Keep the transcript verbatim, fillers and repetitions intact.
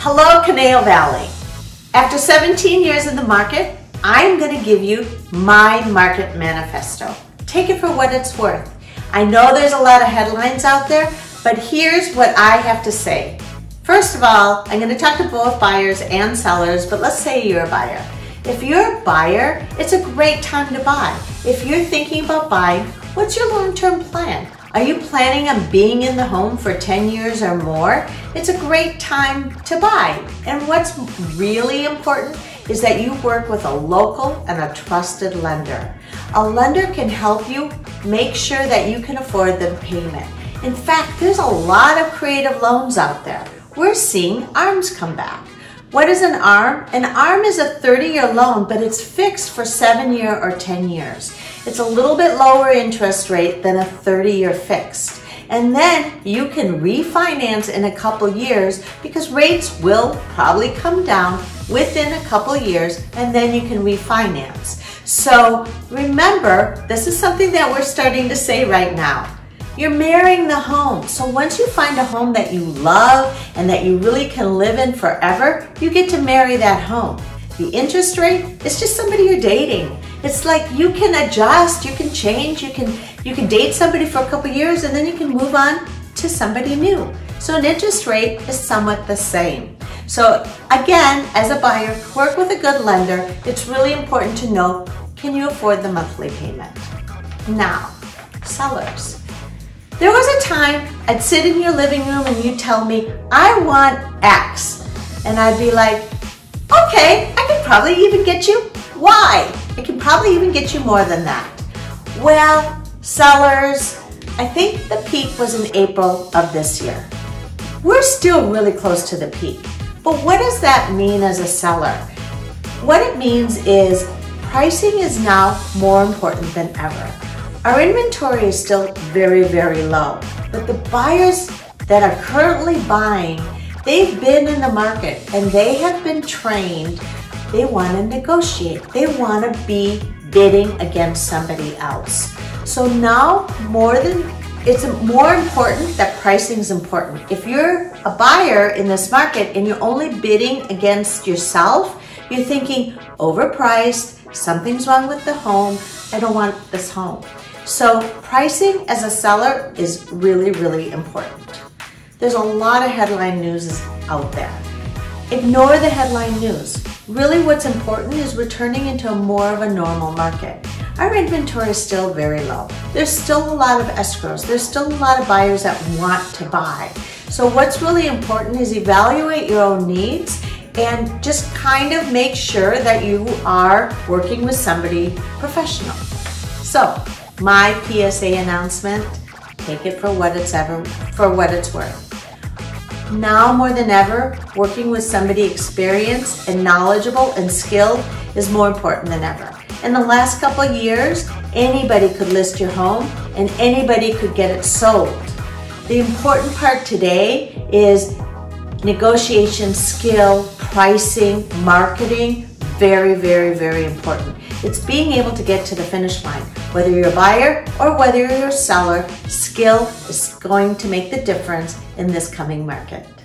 Hello, Conejo Valley. After seventeen years in the market, I'm going to give you my market manifesto. Take it for what it's worth. I know there's a lot of headlines out there, but here's what I have to say. First of all, I'm going to talk to both buyers and sellers, but let's say you're a buyer. If you're a buyer, it's a great time to buy. If you're thinking about buying, what's your long-term plan? Are you planning on being in the home for ten years or more? It's a great time to buy. And what's really important is that you work with a local and a trusted lender. A lender can help you make sure that you can afford the payment. In fact, there's a lot of creative loans out there. We're seeing A R Ms come back. What is an A R M? An A R M is a thirty-year loan, but it's fixed for seven year or ten years. It's a little bit lower interest rate than a thirty-year fixed. And then you can refinance in a couple years because rates will probably come down within a couple years, and then you can refinance. So remember, this is something that we're starting to say right now. You're marrying the home. So once you find a home that you love and that you really can live in forever, you get to marry that home. The interest rate is just somebody you're dating. It's like you can adjust, you can change, you can, you can date somebody for a couple years and then you can move on to somebody new. So an interest rate is somewhat the same. So again, as a buyer, work with a good lender. It's really important to know, can you afford the monthly payment? Now, sellers. There was a time I'd sit in your living room and you'd tell me, I want X. And I'd be like, okay, I can probably even get you Y. I can probably even get you more than that. Well, sellers, I think the peak was in April of this year. We're still really close to the peak. But what does that mean as a seller? What it means is pricing is now more important than ever. Our inventory is still very, very low, but the buyers that are currently buying, they've been in the market and they have been trained. They want to negotiate. They want to be bidding against somebody else. So now more than, it's more important that pricing is important. If you're a buyer in this market and you're only bidding against yourself, you're thinking overpriced, something's wrong with the home, I don't want this home. So pricing as a seller is really, really important. There's a lot of headline news out there. Ignore the headline news. Really what's important is we're turning into more of a normal market. Our inventory is still very low. There's still a lot of escrows. There's still a lot of buyers that want to buy. So what's really important is evaluate your own needs and just kind of make sure that you are working with somebody professional. So, my P S A announcement, take it for what it's ever for what it's worth. Now more than ever, working with somebody experienced and knowledgeable and skilled is more important than ever. In the last couple of years, anybody could list your home and anybody could get it sold. The important part today is negotiation, skill, pricing, marketing, very, very, very important. It's being able to get to the finish line. Whether you're a buyer or whether you're a seller, skill is going to make the difference in this coming market.